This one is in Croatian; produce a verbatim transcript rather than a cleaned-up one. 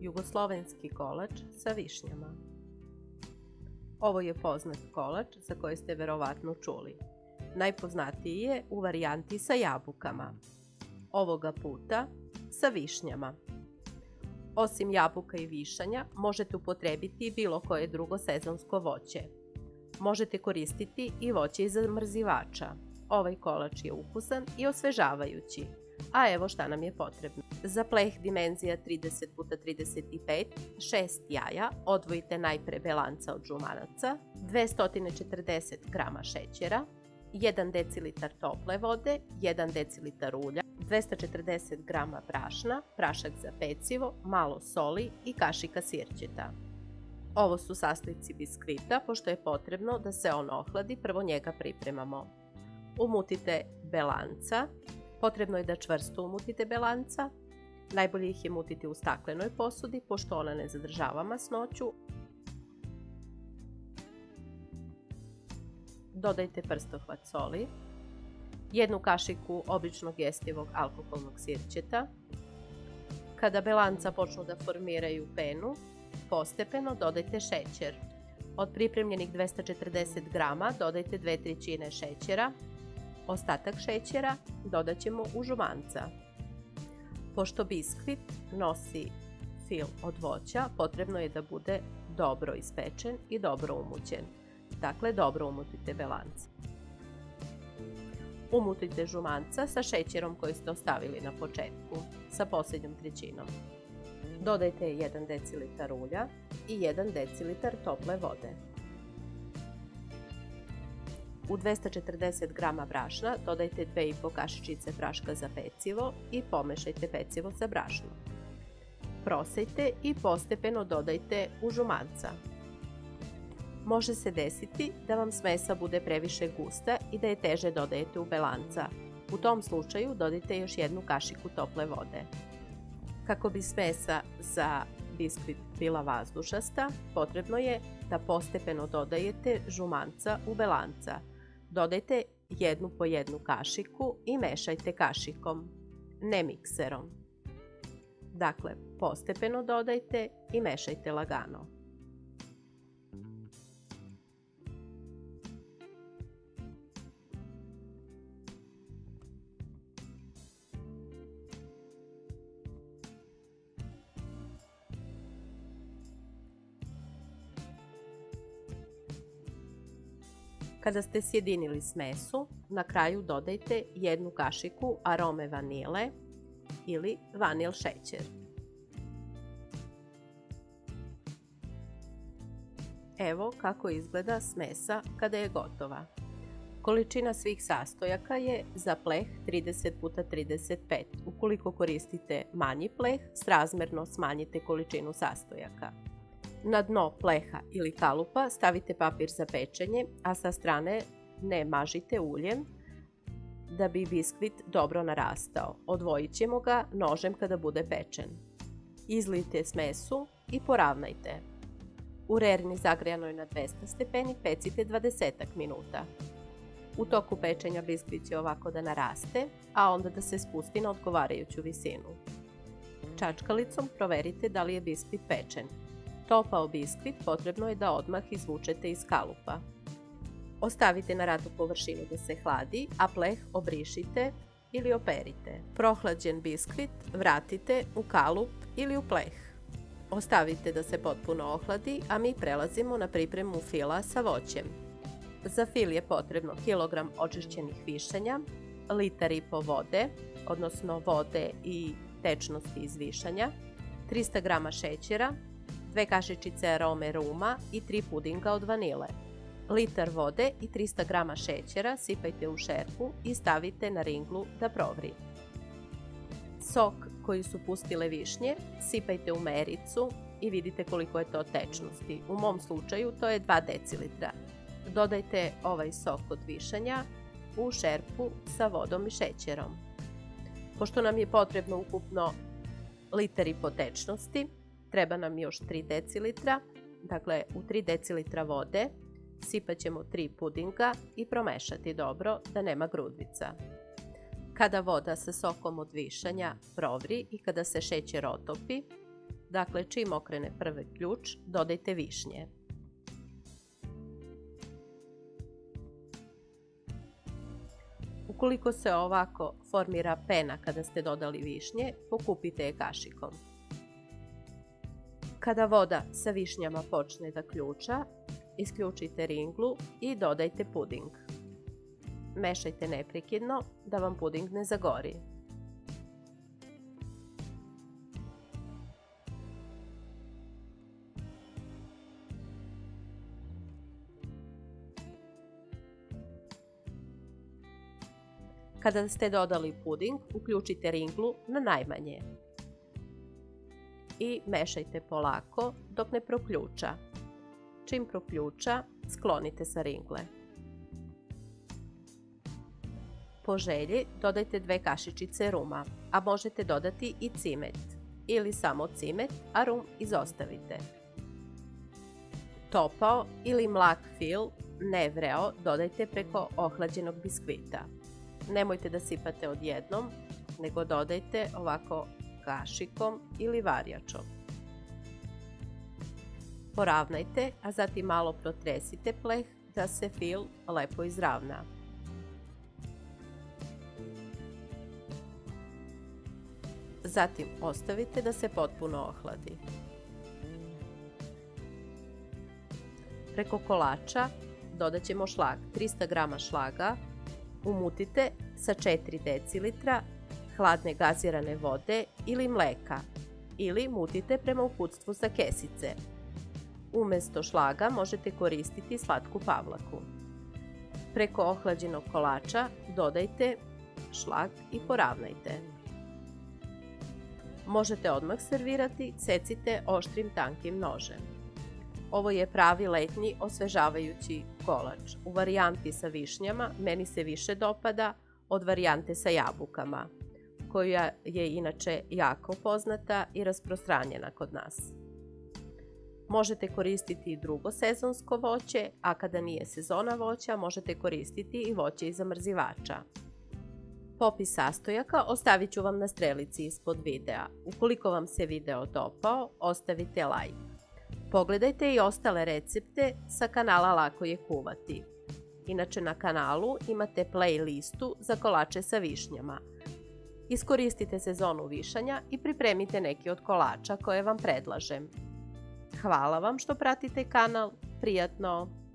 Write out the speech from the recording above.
Jugoslovenski kolač sa višnjama. Ovo je poznat kolač za koji ste verovatno čuli. Najpoznatiji je u varijanti sa jabukama, ovoga puta sa višnjama. Osim jabuka i višanja, možete upotrebiti bilo koje drugo sezonsko voće. Možete koristiti i voće iz zamrzivača. Ovaj kolač je ukusan i osvežavajući. A evo šta nam je potrebno. Za pleh dimenzija trideset puta trideset pet, šest jaja, odvojite najpre belanca od žumanaca, dvesta četrdeset grama šećera, jedan decilitar tople vode, jedan decilitar ulja, dvesta četrdeset grama brašna, prašak za pecivo, malo soli i kašika sirćeta. Ovo su sastojci biskvita, pošto je potrebno da se on ohladi, prvo njega pripremamo. Umutite belanca. Potrebno je da čvrsto umutite belanca. Najbolje ih je mutiti u staklenoj posudi, pošto ona ne zadržava masnoću. Dodajte prstohvat soli, jednu kašiku običnog jestivog alkoholnog sirćeta. Kada belanca počnu da formiraju penu, postepeno dodajte šećer. Od pripremljenih dvesta četrdeset grama dodajte dve trećine šećera. Ostatak šećera dodat ćemo u žumanca. Pošto biskvit nosi fil od voća, potrebno je da bude dobro ispečen i dobro umućen. Dakle, dobro umutite belanca. Umutite žumanca sa šećerom koji ste ostavili na početku, sa posljednjom trećinom. Dodajte jedan decilitar ulja i jedan decilitar tople vode. U dvesta četrdeset grama brašna dodajte dve i po kašičice praška za pecivo i pomešajte pecivo sa brašnom. Prosejte i postepeno dodajte u žumanca. Može se desiti da vam smesa bude previše gusta i da je teže dodajete u belanca. U tom slučaju dodajte još jednu kašiku tople vode. Kako bi smesa za biskvit bila vazdušasta, potrebno je da postepeno dodajete žumanca u belanca. Dodajte jednu po jednu kašiku i mešajte kašikom, ne mikserom. Dakle, postepeno dodajte i mešajte lagano. Kada ste sjedinili smesu, na kraju dodajte jednu kašiku arome vanile ili vanil šećer. Evo kako izgleda smesa kada je gotova. Količina svih sastojaka je za pleh trideset puta trideset pet. Ukoliko koristite manji pleh, srazmerno smanjite količinu sastojaka. Na dno pleha ili kalupa stavite papir za pečenje, a sa strane ne mažite uljem da bi biskvit dobro narastao. Odvojit ćemo ga nožem kada bude pečen. Izlijte smesu i poravnajte. U rerni zagrejanoj na dvesta stepeni pecite dvadesetak minuta. U toku pečenja biskvit će ovako da naraste, a onda da se spusti na odgovarajuću visinu. Čačkalicom proverite da li je biskvit pečen. Topao biskvit potrebno je da odmah izvučete iz kalupa. Ostavite na radu površinu da se hladi, a pleh obrišite ili operite. Prohlađen biskvit vratite u kalup ili u pleh. Ostavite da se potpuno ohladi, a mi prelazimo na pripremu fila sa voćem. Za fil je potrebno kilogram očišćenih višanja, litar i po vode, odnosno vode i tečnosti iz višanja, trista grama šećera, dve kašičice arome ruma i tri pudinga od vanile. Litar vode i trista grama šećera sipajte u šerpu i stavite na ringlu da provri. Sok koji su pustile višnje sipajte u mericu i vidite koliko je to tečnosti. U mom slučaju to je dva decilitra. Dodajte ovaj sok od višanja u šerpu sa vodom i šećerom. Pošto nam je potrebno ukupno litar i po tečnosti, treba nam još tri decilitra, dakle u tri decilitra vode sipat ćemo tri pudinga i promešati dobro da nema grudvica. Kada voda sa sokom od višanja provri i kada se šećer otopi, Dakle, čim okrene prvi ključ, dodajte višnje. Ukoliko se ovako formira pena kada ste dodali višnje, pokupite je kašikom. Kada voda sa višnjama počne da ključa, isključite ringlu i dodajte puding. Mešajte neprekidno da vam puding ne zagori. Kada ste dodali puding, uključite ringlu na najmanje i mešajte polako dok ne proključa. Čim proključa, sklonite sa ringle. Po želji dodajte dve kašičice ruma, a možete dodati i cimet ili samo cimet, a rum izostavite. Topao ili mlak fil, ne vreo, dodajte preko ohlađenog biskvita. Nemojte da sipate odjednom, nego dodajte ovako kašikom ili varjačom. Poravnajte, a zatim malo protresite pleh da se fil lepo izravna. Zatim ostavite da se potpuno ohladi. Preko kolača dodat ćemo šlag, trista grama šlaga. Umutite sa četiri decilitra hladne gazirane vode ili mleka ili mutite prema uputstvu sa kesice. Umesto šlaga možete koristiti slatku pavlaku. Preko ohlađenog kolača dodajte šlag i poravnajte. Možete odmah servirati, secite oštrim tankim nožem. Ovo je pravi letnji osvežavajući kolač. U varijanti sa višnjama meni se više dopada od varijante sa jabukama, koja je inače jako poznata i rasprostranjena kod nas. Možete koristiti i drugo sezonsko voće, a kada nije sezona voća možete koristiti i voće iz zamrzivača. Popis sastojaka ostavit ću vam na strelici ispod videa. Ukoliko vam se video dopao, ostavite like. Pogledajte i ostale recepte sa kanala Lako je kuvati. Inače, na kanalu imate playlistu za kolače sa višnjama. Iskoristite sezonu višanja i pripremite neki od kolača koje vam predlažem. Hvala vam što pratite kanal. Prijatno!